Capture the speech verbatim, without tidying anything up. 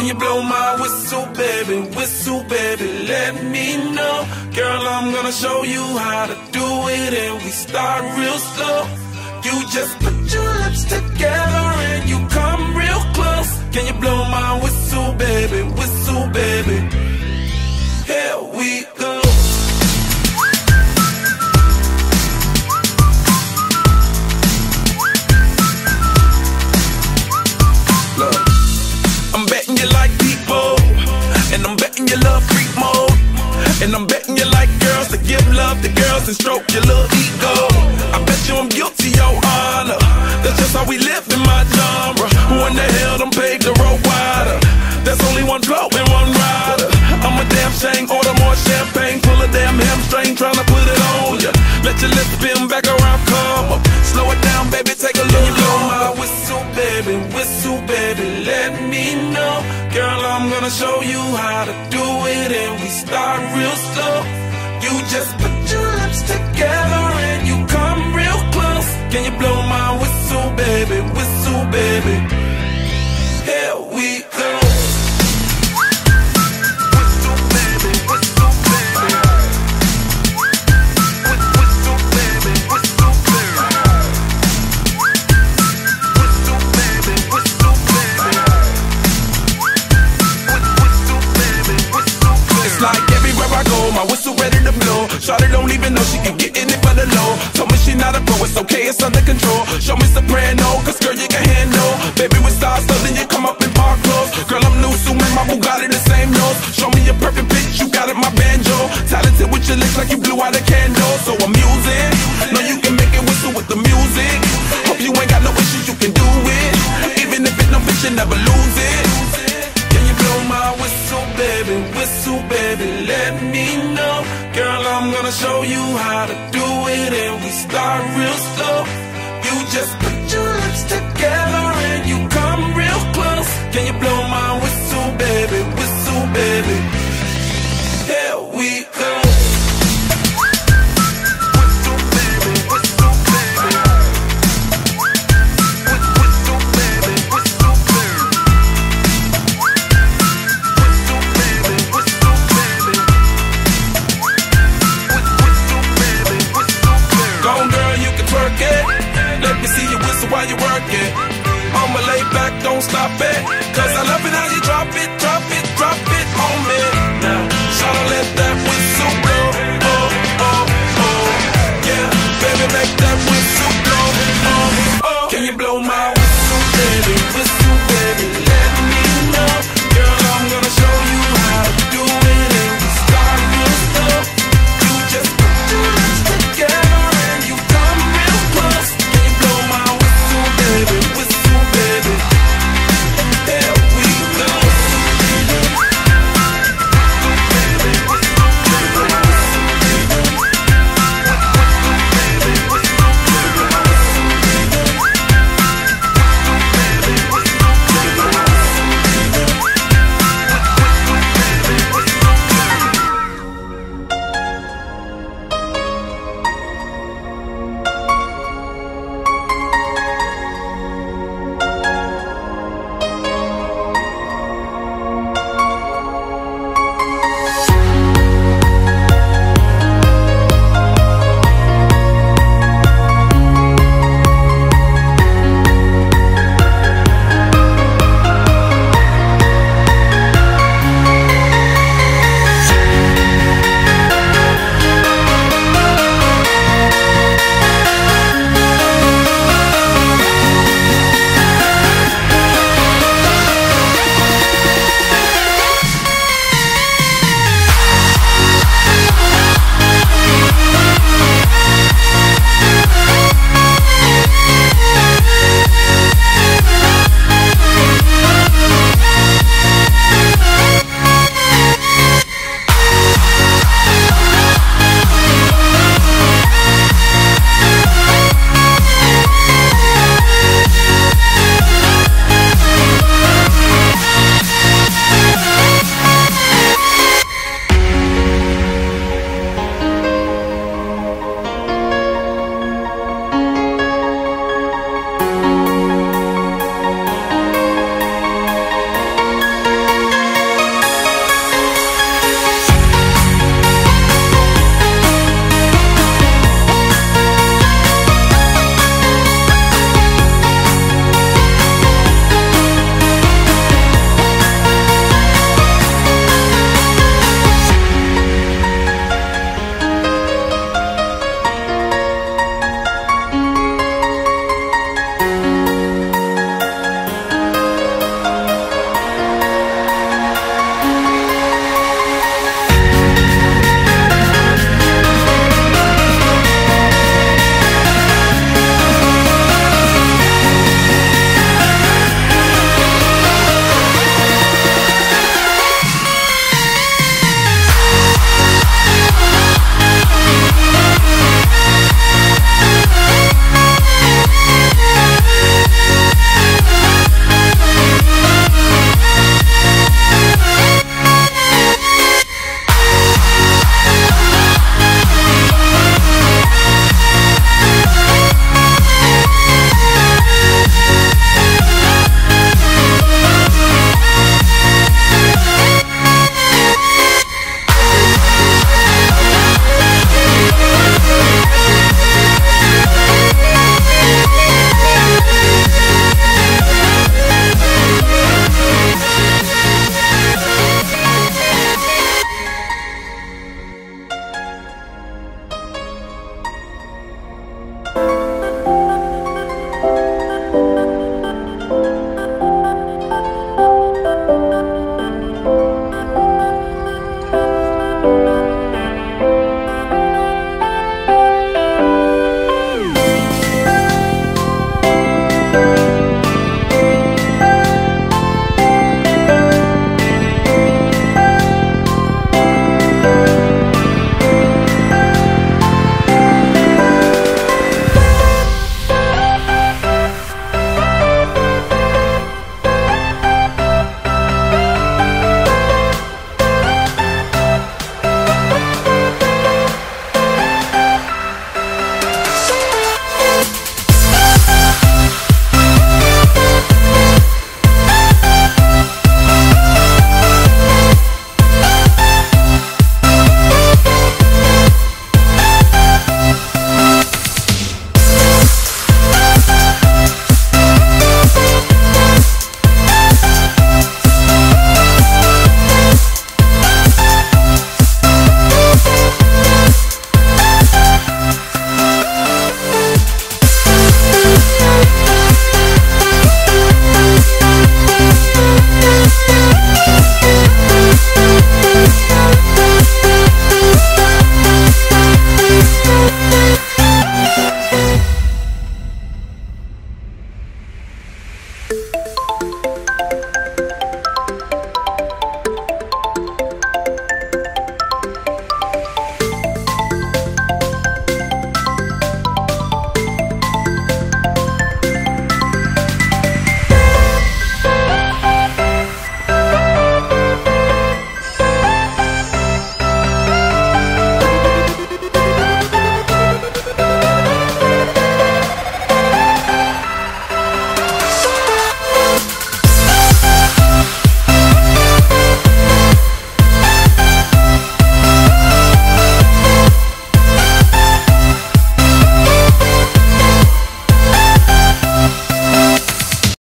Can you blow my whistle, baby, whistle, baby, let me know. Girl, I'm gonna show you how to do it, and we start real slow. You just put your lips together and you come real close. Can you blow my whistle, baby, whistle, baby? Here we go. You like people, and I'm betting you love freak mode, and I'm betting you like girls to give love to girls and stroke your little ego. I bet you I'm guilty, your honor. That's just how we live in my genre. Who in the hell done paved the road wider? There's only one blow and one rider. I'm a damn shame, order more champagne, pull a damn hamstring, tryna put it on ya. Let your lips spin back around, come up, slow it down, baby, take a look. You blow my whistle, baby, whistle, baby, let me know. Girl, I'm gonna show you how to do it, and we start real slow. You just put your lips together and you come real close. Can you blow my whistle, baby, whistle, baby? Here we go. Shawty don't even know she can get in it for the low. Told me she not a pro, it's okay, it's under control. Show me soprano, cause girl you can handle. Baby with stars, so then you come up in park clothes. Girl I'm new, so my Bugatti the same nose. Show me your perfect bitch, you got it, my banjo. Talented with your lips like you blew out a candle. So I'm using, know you can make it whistle with the music. Hope you ain't got no issues, you can do it. Even if it no bitch, you never lose it. Can you blow my whistle, baby, whistle, baby, let me know. Girl, I'm gonna show you how to do it, and we start real slow.